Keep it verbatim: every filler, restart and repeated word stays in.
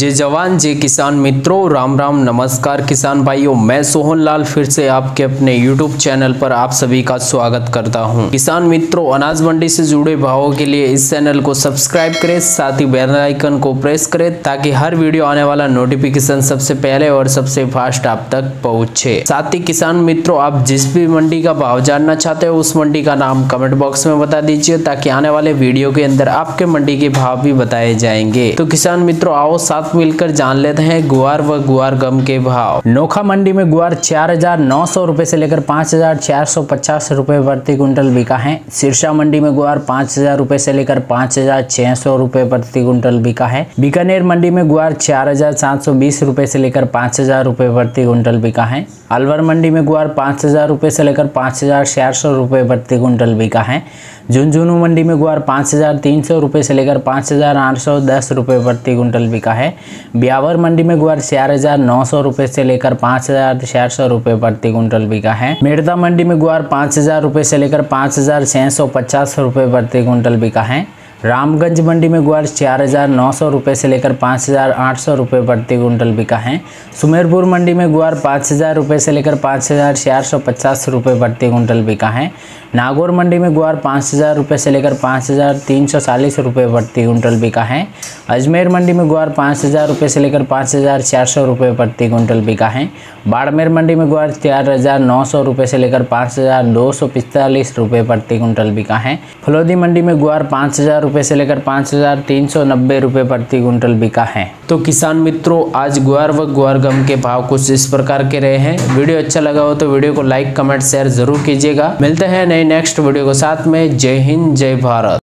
जय जवान जय किसान मित्रों, राम राम, नमस्कार किसान भाइयों। मैं सोहन लाल फिर से आपके अपने यूट्यूब चैनल पर आप सभी का स्वागत करता हूं। किसान मित्रों, अनाज मंडी से जुड़े भावों के लिए इस चैनल को सब्सक्राइब करें, साथ ही बेल आइकन को प्रेस करें ताकि हर वीडियो आने वाला नोटिफिकेशन सबसे पहले और सबसे फास्ट आप तक पहुँचे। साथ ही किसान मित्रों, आप जिस भी मंडी का भाव जानना चाहते हो उस मंडी का नाम कमेंट बॉक्स में बता दीजिए ताकि आने वाले वीडियो के अंदर आपके मंडी के भाव भी बताए जाएंगे। तो किसान मित्रों, आओ साथ मिलकर जान लेते हैं गुआर व गुआरगम के भाव। नोखा मंडी में गुआर चार हजार नौ सौ रूपये से लेकर पाँच हजार चार सौ पचास रूपए प्रति क्विंटल बिका है। सिरसा मंडी में गुआर पाँच हजार रूपये से लेकर पाँच हजार छह सौ रूपये प्रति क्विंटल बिका है। बीकानेर मंडी में गुआर चार हजार सात सौ बीस रूपये से लेकर पाँच हजार रूपये प्रति क्विंटल बिका है। अलवर मंडी में गुआर पाँच हजार रूपये से लेकर पाँच हजार चार सौ रूपये प्रति क्विंटल बिका है। झुंझुनू मंडी में गुआर पाँच हजार तीन सौ रूपये से लेकर पाँच हजार आठ सौ दस रूपये प्रति क्विंटल बिका है। ब्यावर मंडी में गुआर चार हजार नौ सौ रूपये से लेकर पाँच हजार चार सौ रूपये प्रति क्विंटल बिका है। मेड़ता मंडी में गुआर पाँच हजार रूपये से लेकर पाँच हजार छह सौ पचास रूपये प्रति क्विंटल बिका है। रामगंज मंडी में गुआर चार हजार नौ सौ रूपये से लेकर पाँच हजार आठ सौ रूपये प्रति क्विंटल बिका है। सुमेरपुर मंडी में गुआर पाँच हजार रूपये से लेकर पाँच हजार चार सौ पचास रूपये प्रति क्विंटल बिका है। नागौर मंडी में गुआर पाँच हजार रूपये से लेकर पाँच हजार तीन सौ चालीस रूपये प्रति क्विंटल बिका है। अजमेर मंडी में गुआर पाँच हजार रूपये से लेकर पाँच हजार चार सौ रूपये प्रति क्विंटल बिका है। बाड़मेर मंडी में गुआर चार हजार नौ सौ रूपये से लेकर पाँच हजार दो सौ पैंतालीस रूपये प्रति क्विंटल बिका है। फलोदी मंडी में गुआर पाँच हजार रुपए से लेकर पाँच हजार तीन सौ नब्बे रुपए प्रति क्विंटल बिका है। तो किसान मित्रों, आज गुआर व गुआरगम के भाव कुछ इस प्रकार के रहे हैं। वीडियो अच्छा लगा हो तो वीडियो को लाइक, कमेंट, शेयर जरूर कीजिएगा। मिलते हैं नए नेक्स्ट वीडियो के साथ में। जय हिंद, जय भारत।